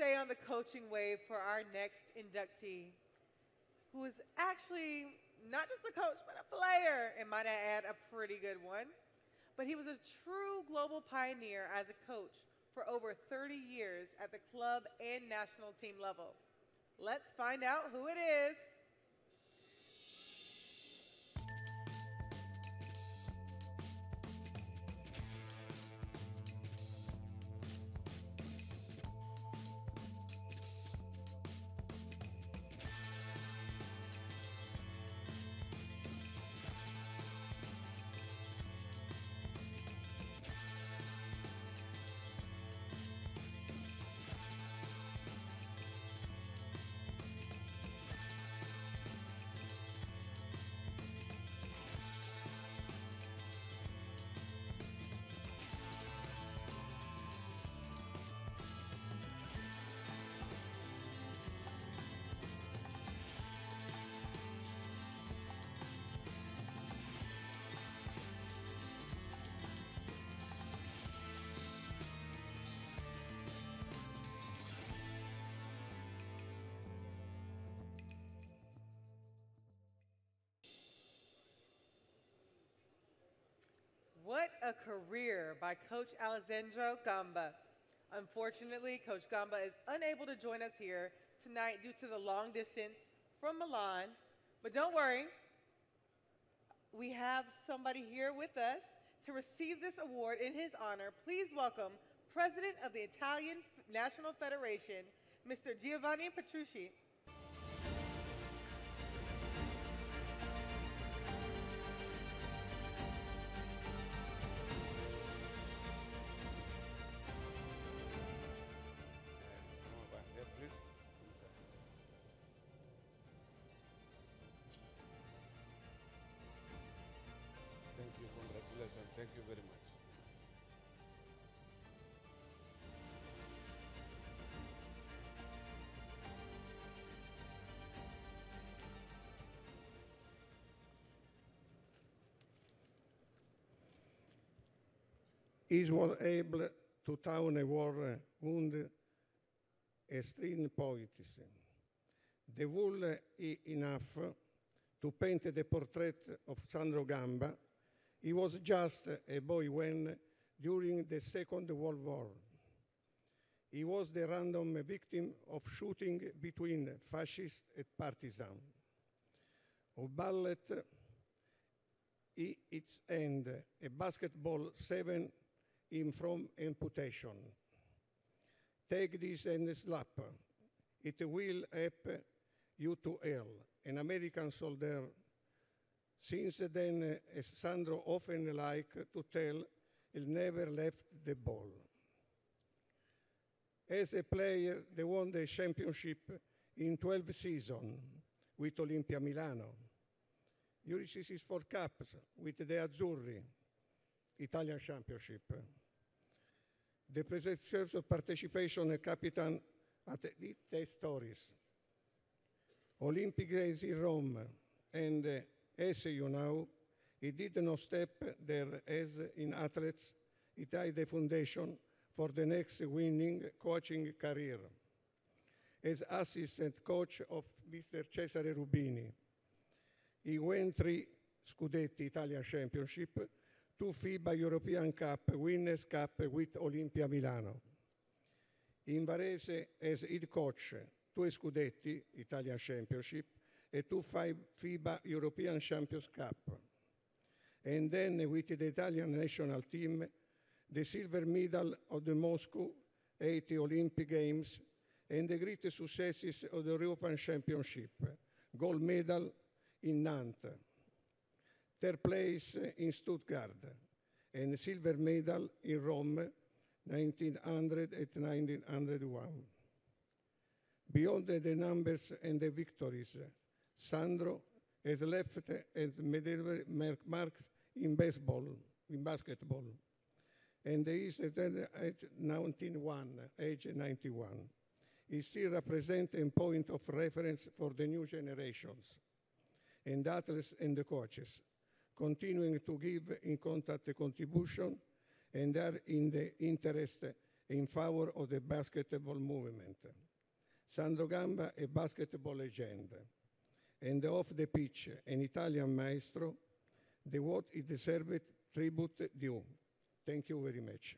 stay on the coaching wave for our next inductee, who is actually not just a coach, but a player, and might I add, a pretty good one. But he was a true global pioneer as a coach for over 30 years at the club and national team level. Let's find out who it is. What a career by Coach Alessandro Gamba. Unfortunately, Coach Gamba is unable to join us here tonight due to the long distance from Milan, but don't worry, we have somebody here with us to receive this award in his honor. Please welcome President of the Italian National Federation, Mr. Giovanni Petrucci. Thank you very much. Is was able to town a war wound a string poetess. The wool is enough to paint the portrait of Sandro Gamba. He was just a boy when, during the Second World War, he was the random victim of shooting between fascists and partisans. A bullet in its end, a basketball saved him from amputation. Take this and slap. It will help you to heal. An American soldier. Since then, as Sandro often liked to tell, he never left the ball. As a player, they won the championship in 12 seasons with Olimpia Milano. He reached his 4 cups with the Azzurri, Italian championship. The presumptuous participation and captain at the stories. Olympic Games in Rome and as you know, he did not step there as in athletes. He laid the foundation for the next winning coaching career. As assistant coach of Mr. Cesare Rubini, he won 3 Scudetti Italian Championship, 2 FIBA European Cup, Winners' Cup with Olimpia Milano. In Varese as head coach, 2 Scudetti Italian Championship, a 2-5 FIBA European Champions Cup. And then with the Italian national team, the silver medal of the Moscow 80 Olympic Games and the great successes of the European Championship, gold medal in Nantes, 3rd place in Stuttgart, and silver medal in Rome, 1900 and 1901. Beyond the numbers and the victories, Sandro has left as medal mark in baseball, in basketball, and he is at age 91. He still represents a point of reference for the new generations, and athletes and the coaches, continuing to give in contact contribution and are in the interest in favor of the basketball movement. Sandro Gamba, a basketball legend, and off the pitch, an Italian maestro, the what is deserved tribute due. Thank you very much.